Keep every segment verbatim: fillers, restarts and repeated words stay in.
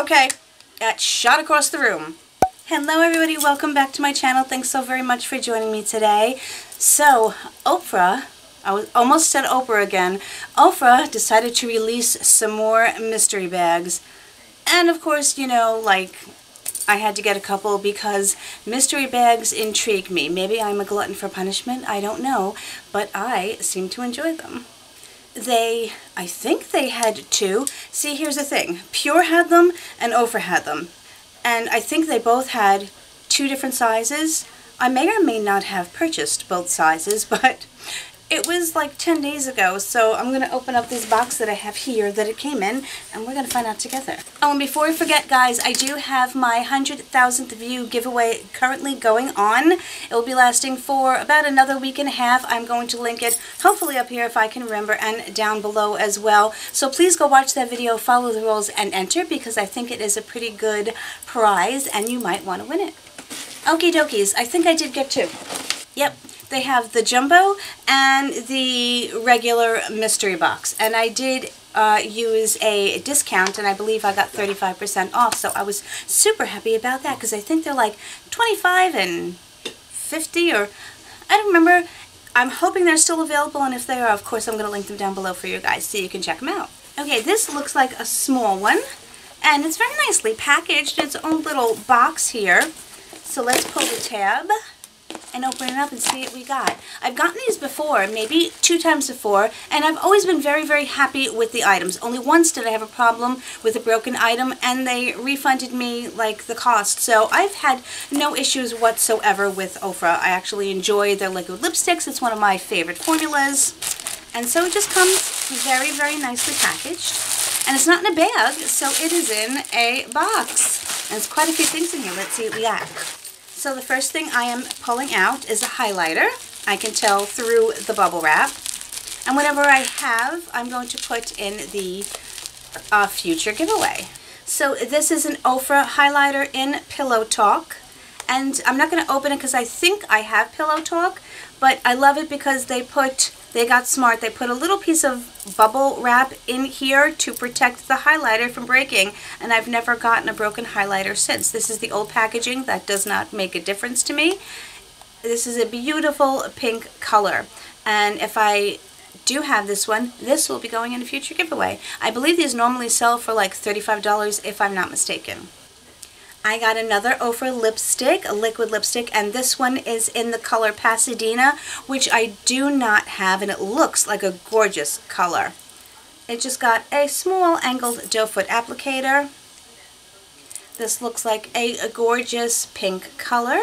Okay, that shot across the room. Hello everybody, welcome back to my channel. Thanks so very much for joining me today. So, Ofra, I was, almost said Oprah again. Ofra decided to release some more mystery bags. And of course, you know, like, I had to get a couple because mystery bags intrigue me. Maybe I'm a glutton for punishment, I don't know, but I seem to enjoy them. They, I think they had two. See, here's the thing. Pure had them and Ofra had them. And I think they both had two different sizes. I may or may not have purchased both sizes, but it was like ten days ago, so I'm going to open up this box that I have here that it came in, and we're going to find out together. Oh, and before I forget, guys, I do have my one hundred thousandth view giveaway currently going on. It will be lasting for about another week and a half. I'm going to link it, hopefully up here if I can remember, and down below as well. So please go watch that video, follow the rules, and enter, because I think it is a pretty good prize, and you might want to win it. Okie dokies, I think I did get two. Yep. They have the jumbo and the regular mystery box. And I did uh, use a discount, and I believe I got thirty-five percent off. So I was super happy about that because I think they're like twenty-five and fifty, or I don't remember. I'm hoping they're still available, and if they are, of course, I'm going to link them down below for you guys so you can check them out. Okay, this looks like a small one, and it's very nicely packaged in its own little box here. So let's pull the tab and open it up and see what we got. I've gotten these before, maybe two times before, and I've always been very, very happy with the items. Only once did I have a problem with a broken item, and they refunded me, like, the cost. So I've had no issues whatsoever with Ofra. I actually enjoy their liquid lipsticks. It's one of my favorite formulas. And so it just comes very, very nicely packaged. And it's not in a bag, so it is in a box. And there's quite a few things in here. Let's see what we got. So the first thing I am pulling out is a highlighter. I can tell through the bubble wrap. And whatever I have, I'm going to put in the uh, future giveaway. So this is an Ofra highlighter in Pillow Talk. And I'm not going to open it because I think I have Pillow Talk. But I love it because they put, they got smart. They put a little piece of bubble wrap in here to protect the highlighter from breaking. And I've never gotten a broken highlighter since. This is the old packaging. That does not make a difference to me. This is a beautiful pink color. And if I do have this one, this will be going in a future giveaway. I believe these normally sell for like thirty-five dollars if I'm not mistaken. I got another Ofra lipstick, a liquid lipstick, and this one is in the color Pasadena, which I do not have, and it looks like a gorgeous color. It just got a small angled doe foot applicator. This looks like a, a gorgeous pink color.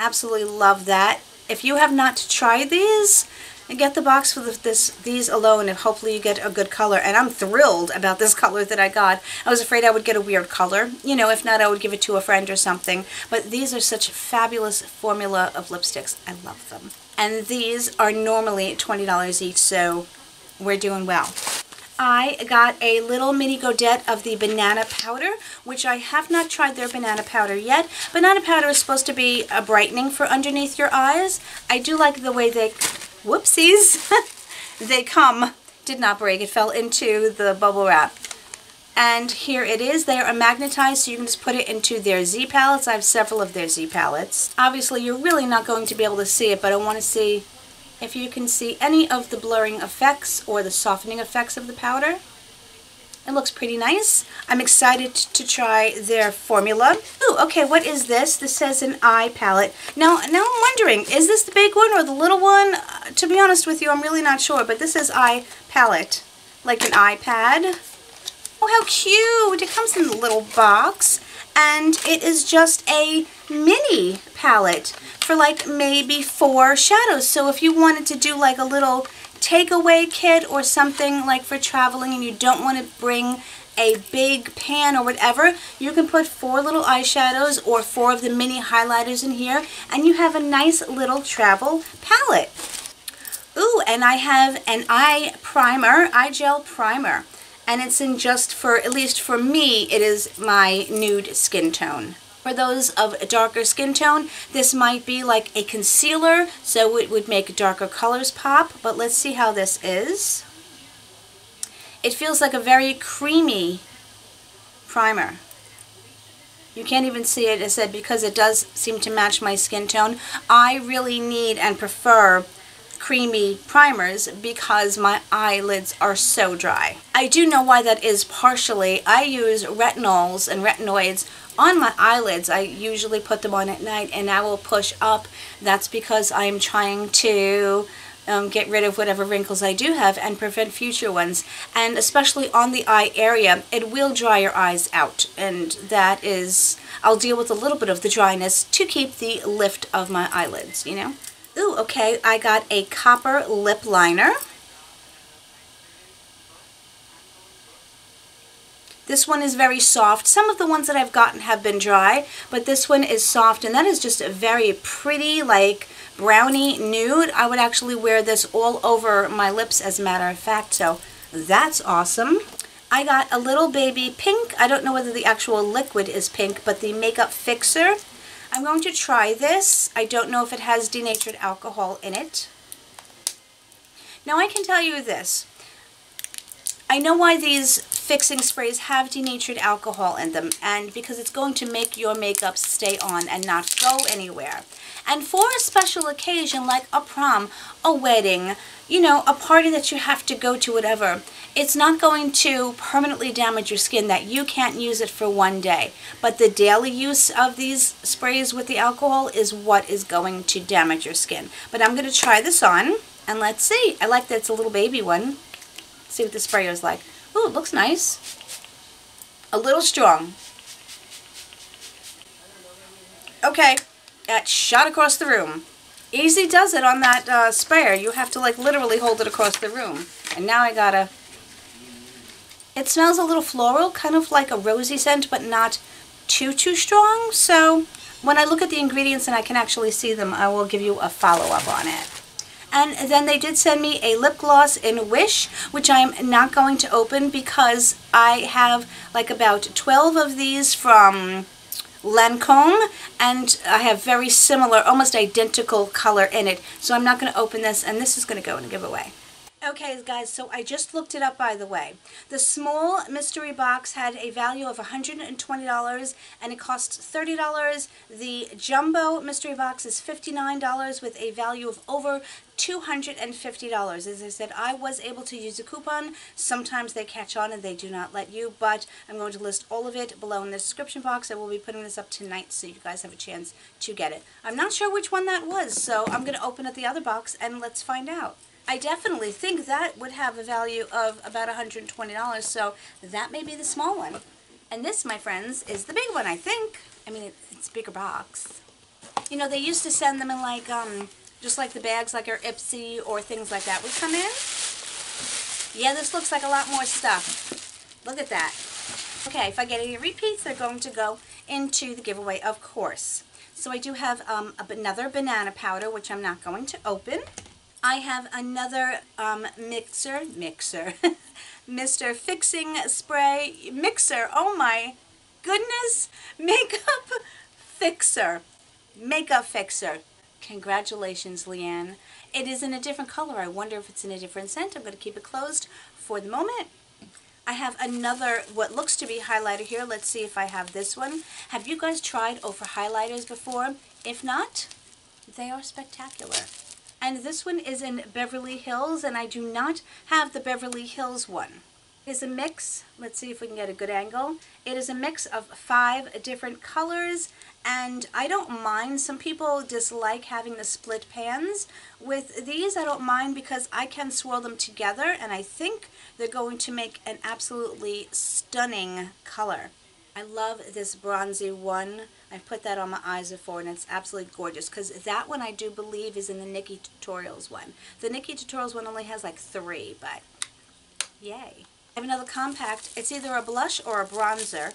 Absolutely love that. If you have not tried these, get the box for this, these alone, and hopefully you get a good color. And I'm thrilled about this color that I got. I was afraid I would get a weird color. You know, if not, I would give it to a friend or something. But these are such fabulous formula of lipsticks. I love them. And these are normally twenty dollars each, so we're doing well. I got a little mini godette of the banana powder, which I have not tried their banana powder yet. Banana powder is supposed to be a brightening for underneath your eyes. I do like the way they... Whoopsies. They come. Did not break. It fell into the bubble wrap. And here it is. They are magnetized, so you can just put it into their Z palettes. I have several of their Z palettes. Obviously, you're really not going to be able to see it, but I want to see if you can see any of the blurring effects or the softening effects of the powder. It looks pretty nice. I'm excited to try their formula. Ooh, okay, what is this? This says an eye palette. Now, now I'm wondering, is this the big one or the little one? Uh, to be honest with you, I'm really not sure, but this is eye palette, like an iPad. Oh, how cute! It comes in the little box, and it is just a mini palette for like maybe four shadows. So if you wanted to do like a little takeaway kit or something like for traveling and you don't want to bring a big pan or whatever, you can put four little eyeshadows or four of the mini highlighters in here and you have a nice little travel palette. Ooh, and I have an eye primer, eye gel primer, and it's in just for, at least for me, it is my nude skin tone. For those of a darker skin tone, this might be like a concealer, so it would make darker colors pop, but let's see how this is. It feels like a very creamy primer. You can't even see it, it said, because it does seem to match my skin tone. I really need and prefer creamy primers because my eyelids are so dry. I do know why that is partially. I use retinols and retinoids on my eyelids. I usually put them on at night and I will push up. That's because I am trying to um, get rid of whatever wrinkles I do have and prevent future ones. And especially on the eye area, it will dry your eyes out. And that is, I'll deal with a little bit of the dryness to keep the lift of my eyelids, you know? Ooh, okay, I got a copper lip liner. This one is very soft. Some of the ones that I've gotten have been dry, but this one is soft, and that is just a very pretty, like, brownie nude. I would actually wear this all over my lips, as a matter of fact, so that's awesome. I got a little baby pink. I don't know whether the actual liquid is pink, but the makeup fixer. I'm going to try this. I don't know if it has denatured alcohol in it. Now I can tell you this. I know why these fixing sprays have denatured alcohol in them, and because it's going to make your makeup stay on and not go anywhere. And for a special occasion like a prom, a wedding, you know, a party that you have to go to, whatever, it's not going to permanently damage your skin that you can't use it for one day. But the daily use of these sprays with the alcohol is what is going to damage your skin. But I'm going to try this on, and let's see. I like that it's a little baby one. Let's see what the sprayer is like. Ooh, it looks nice. A little strong. Okay. That shot across the room. Easy does it on that uh, sprayer. You have to, like, literally hold it across the room. And now I gotta... It smells a little floral, kind of like a rosy scent, but not too, too strong. So when I look at the ingredients and I can actually see them, I will give you a follow-up on it. And then they did send me a lip gloss in Wish, which I am not going to open because I have, like, about twelve of these from Lancome, and I have very similar, almost identical color in it, so I'm not going to open this, and this is going to go in a giveaway. Okay guys, so I just looked it up, by the way. The small mystery box had a value of one hundred twenty dollars and it costs thirty dollars. The jumbo mystery box is fifty-nine dollars with a value of over two hundred fifty dollars. As I said, I was able to use a coupon. Sometimes they catch on and they do not let you, but I'm going to list all of it below in the description box. I will be putting this up tonight so you guys have a chance to get it. I'm not sure which one that was, so I'm going to open up the other box and let's find out. I definitely think that would have a value of about one hundred twenty dollars, so that may be the small one. And this, my friends, is the big one, I think. I mean, it's a bigger box. You know, they used to send them in, like, um, just like the bags, like our Ipsy or things like that would come in. Yeah, this looks like a lot more stuff. Look at that. Okay, if I get any repeats, they're going to go into the giveaway, of course. So I do have um, another banana powder, which I'm not going to open. I have another um, mixer, mixer, Mister Fixing Spray Mixer, oh my goodness, Makeup Fixer, Makeup Fixer. Congratulations, Leanne. It is in a different color. I wonder if it's in a different scent. I'm going to keep it closed for the moment. I have another, what looks to be highlighter here. Let's see if I have this one. Have you guys tried Ofra highlighters before? If not, they are spectacular. And this one is in Beverly Hills, and I do not have the Beverly Hills one. It is a mix, let's see if we can get a good angle. It is a mix of five different colors, and I don't mind. Some people dislike having the split pans. With these, I don't mind because I can swirl them together, and I think they're going to make an absolutely stunning color. I love this bronzy one. I put that on my eyes before, and it's absolutely gorgeous because that one I do believe is in the Nikki Tutorials one. The Nikki Tutorials one only has like three, but yay. I have another compact. It's either a blush or a bronzer.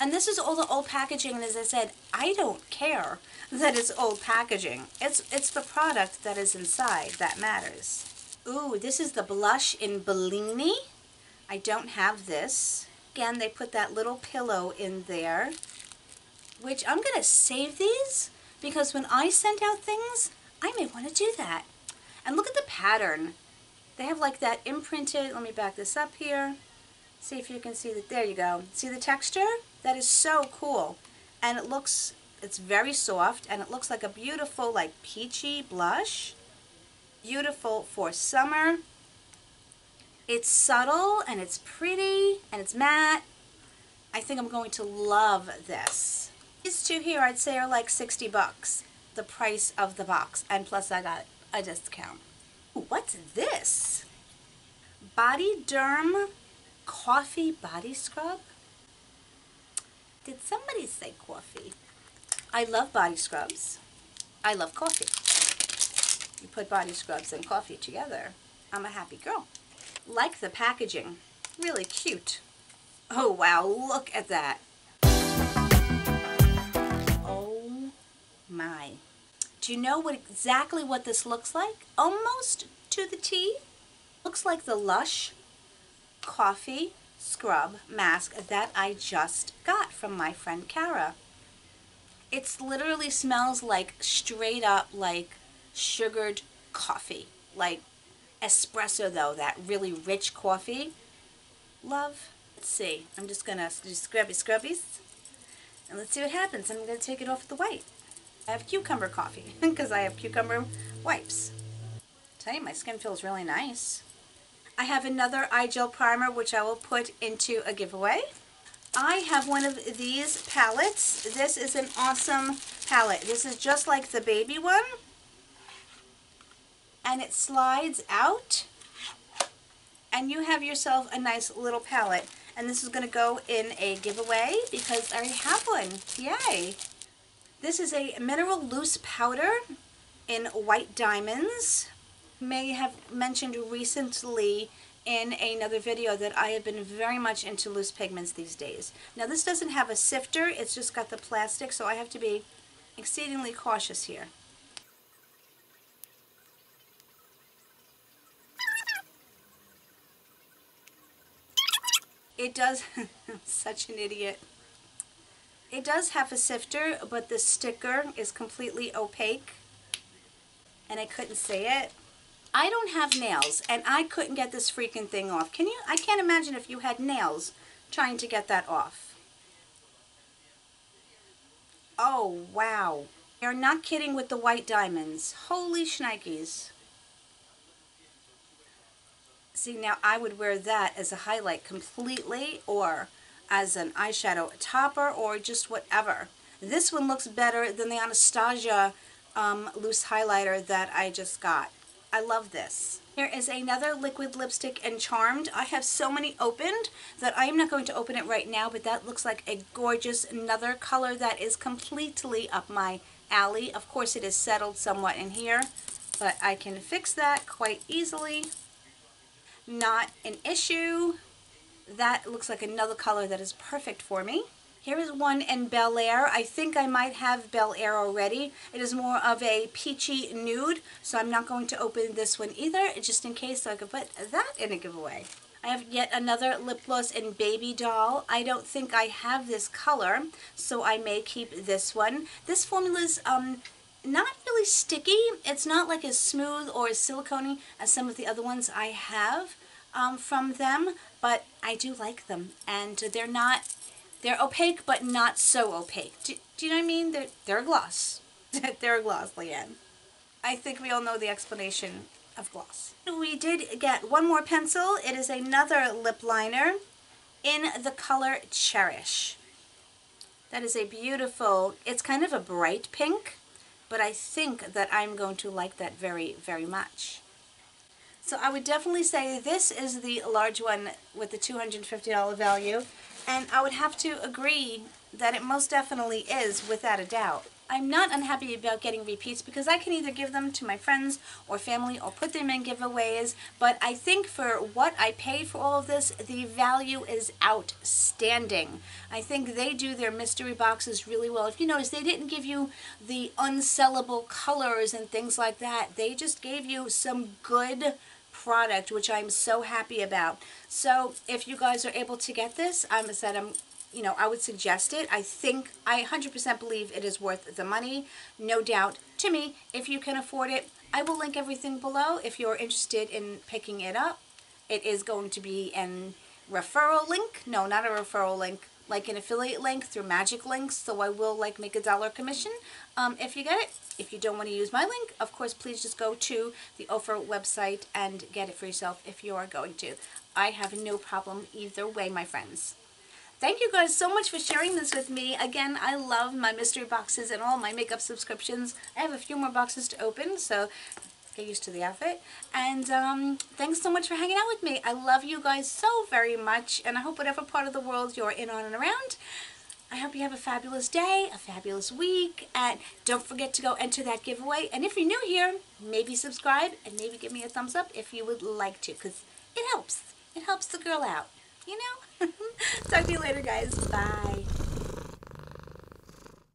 And this is all the old packaging, and as I said, I don't care that it's old packaging. It's, it's the product that is inside that matters. Ooh, this is the blush in Bellini. I don't have this. Again, they put that little pillow in there, which I'm going to save these because when I send out things, I may want to do that. And look at the pattern. They have like that imprinted, let me back this up here, See if you can see that. There you go. See the texture? That is so cool. And it looks, it's very soft, and it looks like a beautiful, like, peachy blush. Beautiful for summer. It's subtle, and it's pretty, and it's matte. I think I'm going to love this. These two here, I'd say, are like sixty bucks, the price of the box. And plus, I got a discount. Ooh, what's this? Bodyderm Coffee Body Scrub? Did somebody say coffee? I love body scrubs. I love coffee. You put body scrubs and coffee together, I'm a happy girl. Like the packaging. Really cute. Oh wow, look at that. Oh my. Do you know what exactly what this looks like? Almost to the T. Looks like the Lush coffee scrub mask that I just got from my friend Cara. It literally smells like straight up like sugared coffee, like espresso though, that really rich coffee. Love. Let's see. I'm just going to do scrubby scrubbies and let's see what happens. I'm going to take it off the white. I have cucumber coffee because I have cucumber wipes. I tell you, my skin feels really nice. I have another eye gel primer, which I will put into a giveaway. I have one of these palettes. This is an awesome palette. This is just like the baby one. And it slides out. And you have yourself a nice little palette. And this is going to go in a giveaway because I already have one. Yay! This is a mineral loose powder in white diamonds. May have mentioned recently in another video that I have been very much into loose pigments these days. Now this doesn't have a sifter, it's just got the plastic, so I have to be exceedingly cautious here. It does, I'm such an idiot. It does have a sifter, but the sticker is completely opaque and I couldn't see it. I don't have nails, and I couldn't get this freaking thing off. Can you? I can't imagine if you had nails trying to get that off. Oh, wow. You're not kidding with the white diamonds. Holy shnikes. See, now I would wear that as a highlight completely, or as an eyeshadow topper, or just whatever. This one looks better than the Anastasia um, loose highlighter that I just got. I love this. Here is another liquid lipstick in Charmed. I have so many opened that I am not going to open it right now, but that looks like a gorgeous another color that is completely up my alley. Of course, it is settled somewhat in here, but I can fix that quite easily. Not an issue. That looks like another color that is perfect for me. Here is one in Bel Air. I think I might have Bel Air already. It is more of a peachy nude, so I'm not going to open this one either, just in case, so I could put that in a giveaway. I have yet another lip gloss in Baby Doll. I don't think I have this color, so I may keep this one. This formula is um, not really sticky. It's not like as smooth or as silicone-y as some of the other ones I have um, from them, but I do like them, and they're not... They're opaque, but not so opaque. Do, do you know what I mean? They're, they're gloss. They're a gloss, Leanne. I think we all know the explanation of gloss. We did get one more pencil. It is another lip liner in the color Cherish. That is a beautiful, it's kind of a bright pink, but I think that I'm going to like that very, very much. So I would definitely say this is the large one with the two hundred fifty dollar value. And I would have to agree that it most definitely is, without a doubt. I'm not unhappy about getting repeats because I can either give them to my friends or family or put them in giveaways, but I think for what I paid for all of this, the value is outstanding. I think they do their mystery boxes really well. If you notice, they didn't give you the unsellable colors and things like that. They just gave you some good product, which I'm so happy about. So if you guys are able to get this, I'm said I'm you know I would suggest it. I think I one hundred percent believe it is worth the money, no doubt to me, if you can afford it. I will link everything below if you're interested in picking it up. It is going to be an referral link. No, not a referral link. Like an affiliate link through Magic Links. So I will like make a dollar commission um, if you get it. If you don't want to use my link, of course, please just go to the Ofra website and get it for yourself if you are going to. I have no problem either way, my friends. Thank you guys so much for sharing this with me. Again, I love my mystery boxes and all my makeup subscriptions. I have a few more boxes to open, so get used to the outfit. And um, thanks so much for hanging out with me. I love you guys so very much, and I hope whatever part of the world you're in, on, and around, I hope you have a fabulous day, a fabulous week, and don't forget to go enter that giveaway. And if you're new here, maybe subscribe and maybe give me a thumbs up if you would like to, because it helps. It helps the girl out, you know? Talk to you later, guys. Bye.